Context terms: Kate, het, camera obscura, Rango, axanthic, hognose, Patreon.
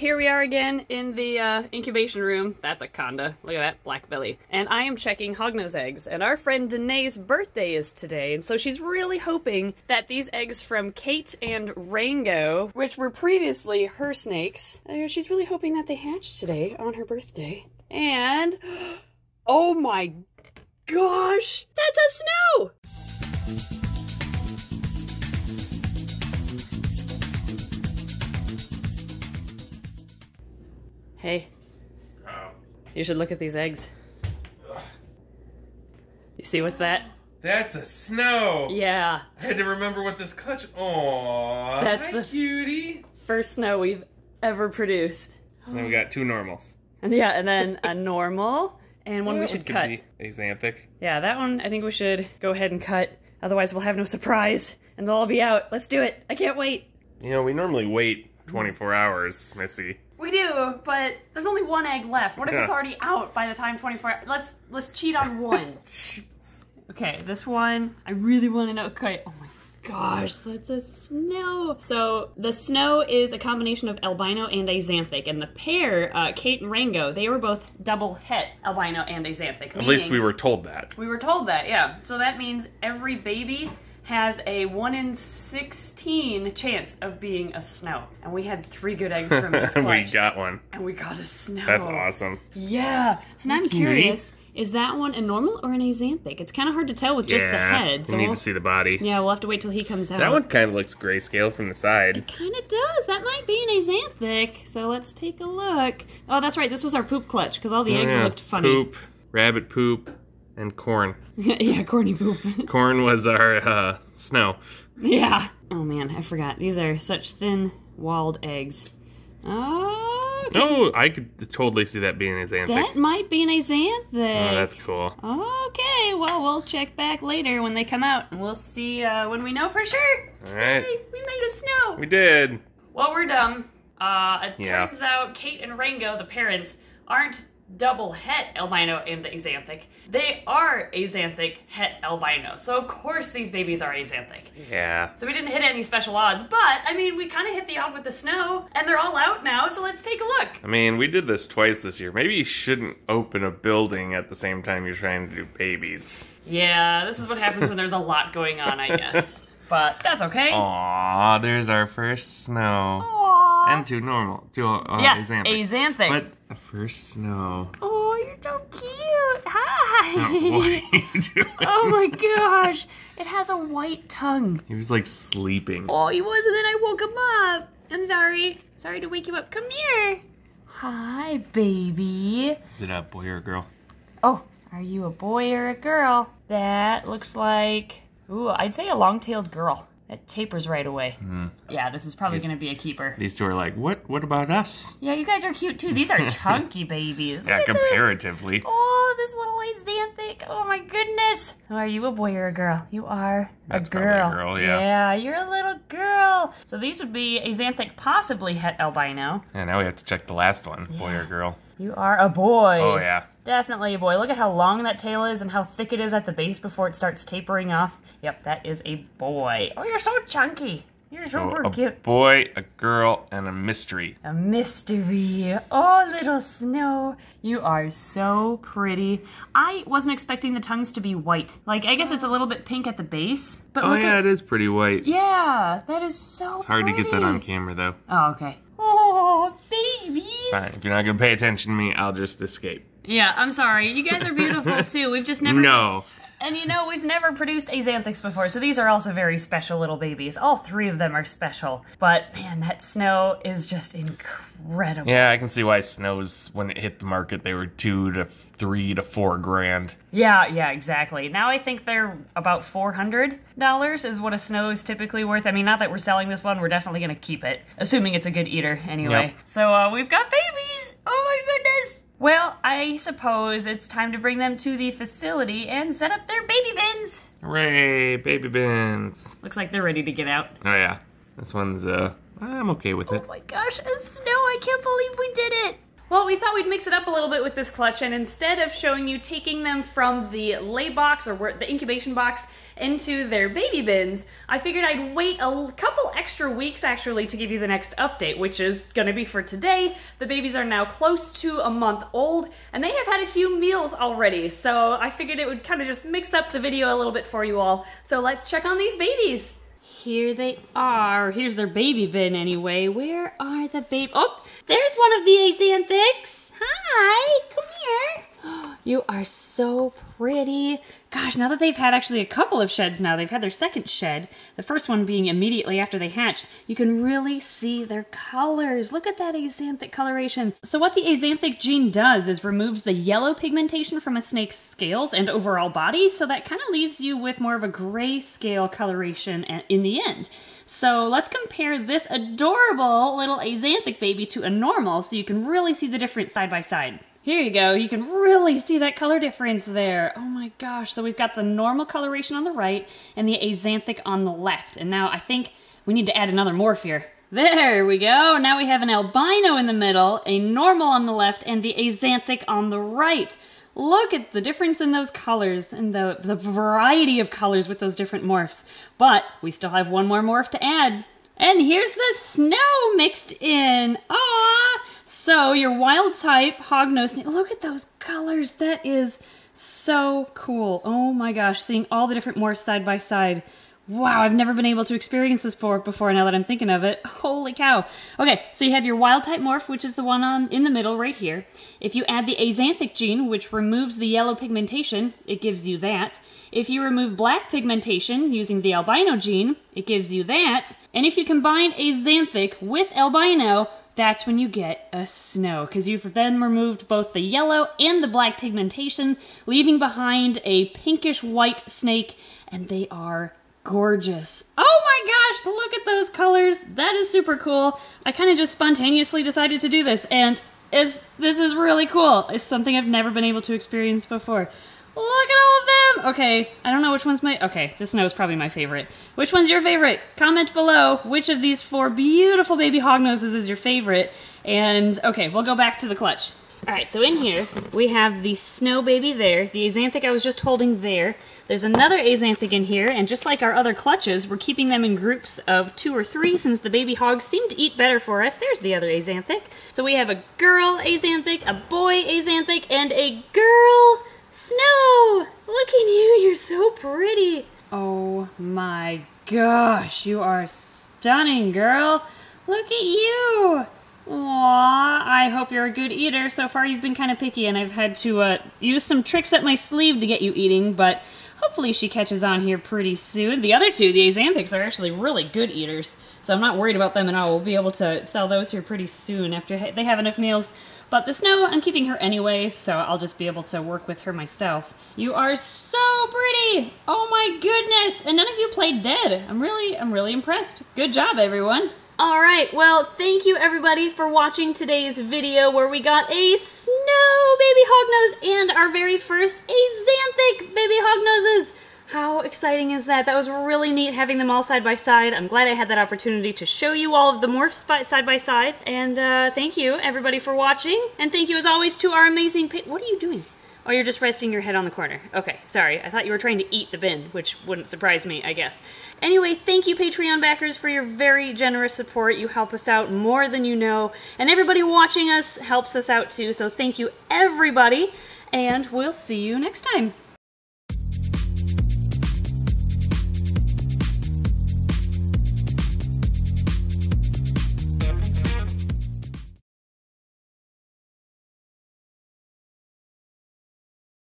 here we are again in the incubation room. That's Aconda. Look at that black belly. And I am checking hognose eggs, and our friend Danae's birthday is today, and so she's really hoping that these eggs from Kate and Rango, which were previously her snakes, she's really hoping that they hatch today on her birthday. And oh my gosh, that's a snow! Hey, you should look at these eggs. You see what's that? That's a snow! Yeah. I had to remember what this clutch... Aww, that's hi, the cutie! First snow we've ever produced. And then we got two normals. And yeah, and then a normal, and one we should cut. Axanthic. Yeah, that one I think we should go ahead and cut, otherwise we'll have no surprise, and they'll all be out. Let's do it! I can't wait! You know, we normally wait 24 hours, Missy. We do, but there's only one egg left. What if it's already out by the time 24 hours? Let's cheat on one. Okay, this one, I really want to know. Okay, oh my gosh, that's a snow. So the snow is a combination of albino and axanthic, and the pair, Kate and Rango, they were both double het albino and axanthic. At least we were told that. We were told that, yeah. So that means every baby has a 1 in 16 chance of being a snow. And we had 3 good eggs from this clutch. We got one. And we got a snow. That's awesome. Yeah. So now I'm curious, is that one a normal or an axanthic? It's kind of hard to tell with just the head. So we'll need to see the body. Yeah, we'll have to wait till he comes out. That one kind of looks grayscale from the side. It kind of does. That might be an axanthic. So let's take a look. Oh, that's right. This was our poop clutch because all the eggs looked funny. Poop, rabbit poop. And corn. Yeah, corny poop. Corn was our snow. Yeah. Oh man, I forgot. These are such thin walled eggs. Oh. Okay. Oh, I could totally see that being an axanthic. That might be an axanthic. Oh, that's cool. Okay, well, we'll check back later when they come out, and we'll see when we know for sure. All right. Hey, we made a snow. We did. Well, we're dumb. It turns out Kate and Rango, the parents, aren't double het albino and axanthic. They are axanthic het albino. So of course these babies are axanthic. Yeah. So we didn't hit any special odds, but I mean we kind of hit the odd with the snow, and they're all out now, so let's take a look. I mean, we did this twice this year. Maybe you shouldn't open a building at the same time you're trying to do babies. Yeah, this is what happens when there's a lot going on, I guess. But that's okay. Aw, there's our first snow. Aww. And axanthic. But the first snow. Oh, you're so cute. Hi. No, what are you doing? Oh my gosh. It has a white tongue. He was like sleeping. Oh, he was, and then I woke him up. I'm sorry. Sorry to wake you up. Come here. Hi, baby. Is it a boy or a girl? Oh, are you a boy or a girl? That looks like... Ooh, I'd say a long-tailed girl. That tapers right away. Mm. Yeah, this is probably going to be a keeper. These two are like, what about us? Yeah, you guys are cute too. These are chunky babies. Yeah, comparatively. This. Oh, this little axanthic. Oh my goodness. Oh, are you a boy or a girl? You are a girl. Probably a girl, yeah. Yeah, you're a little girl. So these would be axanthic, possibly het albino. And now we have to check the last one, boy or girl. You are a boy. Oh, yeah. Definitely a boy. Look at how long that tail is and how thick it is at the base before it starts tapering off. Yep, that is a boy. Oh, you're so chunky. You're super cute. A boy, a girl, and a mystery. A mystery. Oh, little Snow. You are so pretty. I wasn't expecting the tongues to be white. Like, I guess it's a little bit pink at the base. But oh, yeah, it is pretty white. Yeah, that is so It's hard to get that on camera, though. Oh, okay. Oh, babies. All right, if you're not going to pay attention to me, I'll just escape. Yeah, I'm sorry. You guys are beautiful, too. We've just never... No. And you know, we've never produced axanthics before, so these are also very special little babies. All 3 of them are special. But, man, that snow is just incredible. Yeah, I can see why snows, when it hit the market, they were 2 to 3 to 4 grand. Yeah, exactly. Now I think they're about $400 is what a snow is typically worth. I mean, not that we're selling this one. We're definitely going to keep it, assuming it's a good eater anyway. Yep. So we've got babies! Oh my goodness! Well, I suppose it's time to bring them to the facility and set up their baby bins. Hooray, baby bins. Looks like they're ready to get out. Oh yeah, this one's, I'm okay with it. Oh my gosh, a snow, I can't believe we did it. Well, we thought we'd mix it up a little bit with this clutch, and instead of showing you taking them from the lay box or the incubation box into their baby bins, I figured I'd wait a couple extra weeks actually to give you the next update, which is gonna be for today. The babies are now close to a month old, and they have had a few meals already, so I figured it would kind of just mix up the video a little bit for you all. So let's check on these babies. Here they are. Here's their baby bin anyway. Where are the baby? Oh, there's one of the axanthics. Hi, come here. Oh, you are so pretty. Gosh, now that they've had actually a couple of sheds now, they've had their second shed, the first one being immediately after they hatched, you can really see their colors. Look at that axanthic coloration. So what the axanthic gene does is removes the yellow pigmentation from a snake's scales and overall body, so that kind of leaves you with more of a gray scale coloration in the end. So let's compare this adorable little axanthic baby to a normal so you can really see the difference side by side. Here you go, you can really see that color difference there. Oh my gosh, so we've got the normal coloration on the right and the axanthic on the left. And now I think we need to add another morph here. There we go, now we have an albino in the middle, a normal on the left, and the axanthic on the right. Look at the difference in those colors and the variety of colors with those different morphs. But we still have one more morph to add. And here's the snow mixed in. Aww! So your wild type hognose snake. Look at those colors. That is so cool. Oh my gosh, seeing all the different morphs side by side. Wow, I've never been able to experience this before now that I'm thinking of it. Holy cow. Okay, so you have your wild type morph, which is the one in the middle right here. If you add the axanthic gene, which removes the yellow pigmentation, it gives you that. If you remove black pigmentation using the albino gene, it gives you that. And if you combine axanthic with albino, that's when you get a snow, because you've then removed both the yellow and the black pigmentation, leaving behind a pinkish white snake, and they are gorgeous. Oh my gosh, look at those colors. That is super cool. I kind of just spontaneously decided to do this, and this is really cool. It's something I've never been able to experience before. Look at all of them. Okay, I don't know which one's okay, the snow is probably my favorite. Which one's your favorite? Comment below which of these four beautiful baby hognoses is your favorite. And okay, we'll go back to the clutch. All right, so in here, we have the snow baby there, the axanthic I was just holding there. There's another axanthic in here, and just like our other clutches, we're keeping them in groups of 2 or 3 since the baby hogs seem to eat better for us. There's the other axanthic. So we have a girl axanthic, a boy axanthic, and a girl snow. Look at you, you're so pretty. Oh my gosh, you are stunning, girl. Look at you. Aww, I hope you're a good eater. So far you've been kind of picky, and I've had to use some tricks up my sleeve to get you eating, but hopefully she catches on here pretty soon. The other two, the axanthics, are actually really good eaters, so I'm not worried about them at all. We'll be able to sell those here pretty soon after they have enough meals. But the snow, I'm keeping her anyway, so I'll just be able to work with her myself. You are so pretty! Oh my goodness! And none of you played dead. I'm really impressed. Good job, everyone. Alright, well, thank you everybody for watching today's video where we got a snow baby hognose and our very first axanthic baby hognoses. How exciting is that? That was really neat having them all side by side. I'm glad I had that opportunity to show you all of the morphs side by side. And thank you everybody for watching. And thank you as always to our amazing What are you doing? Oh, you're just resting your head on the corner. Okay, sorry. I thought you were trying to eat the bin, which wouldn't surprise me, I guess. Anyway, thank you Patreon backers for your very generous support. You help us out more than you know, and everybody watching us helps us out too, so thank you everybody, and we'll see you next time.